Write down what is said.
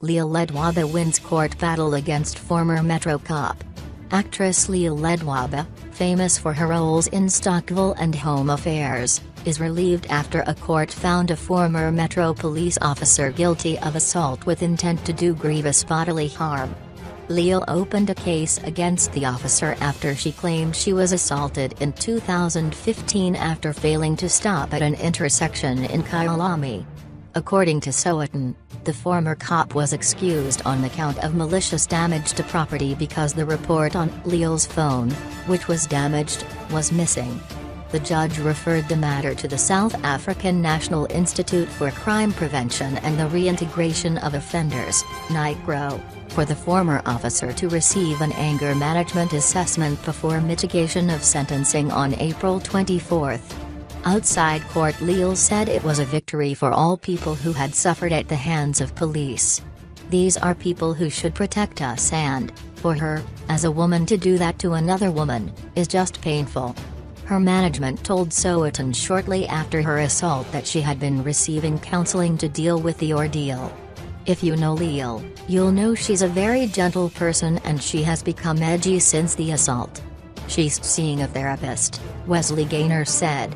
Lele Ledwaba wins court battle against former Metro cop. Actress Lele Ledwaba, famous for her roles in Stokvel and Home Affairs, is relieved after a court found a former Metro police officer guilty of assault with intent to do grievous bodily harm. Lele opened a case against the officer after she claimed she was assaulted in 2015 after failing to stop at an intersection in Kyalami. According to Sowetan, the former cop was excused on the count of malicious damage to property because the report on Lele's phone, which was damaged, was missing. The judge referred the matter to the South African National Institute for Crime Prevention and the Reintegration of Offenders (NICRO), for the former officer to receive an anger management assessment before mitigation of sentencing on April 24. Outside court, Lele said it was a victory for all people who had suffered at the hands of police. "These are people who should protect us, and, for her, as a woman to do that to another woman, is just painful." Her management told Sowetan shortly after her assault that she had been receiving counseling to deal with the ordeal. "If you know Lele, you'll know she's a very gentle person and she has become edgy since the assault. She's seeing a therapist," Wesley Gaynor said.